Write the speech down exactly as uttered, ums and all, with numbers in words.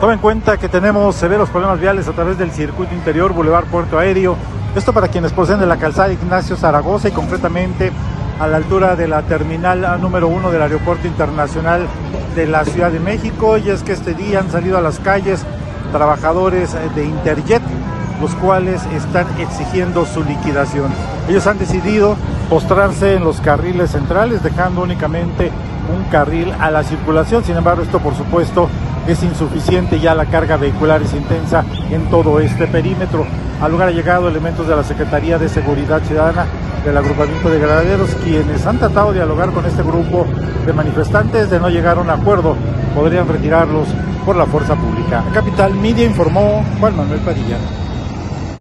Toma en cuenta que tenemos severos problemas viales a través del circuito interior, Boulevard Puerto Aéreo. Esto para quienes proceden de la calzada Ignacio Zaragoza y concretamente a la altura de la terminal número uno del Aeropuerto Internacional de la Ciudad de México. Y es que este día han salido a las calles trabajadores de Interjet, los cuales están exigiendo su liquidación. Ellos han decidido postrarse en los carriles centrales, dejando únicamente un carril a la circulación. Sin embargo, esto por supuesto es insuficiente, ya la carga vehicular es intensa en todo este perímetro. Al lugar han llegado elementos de la Secretaría de Seguridad Ciudadana del Agrupamiento de Granaderos, quienes han tratado de dialogar con este grupo de manifestantes. De no llegar a un acuerdo, podrían retirarlos por la fuerza pública. Capital Media informó Juan Manuel Padilla.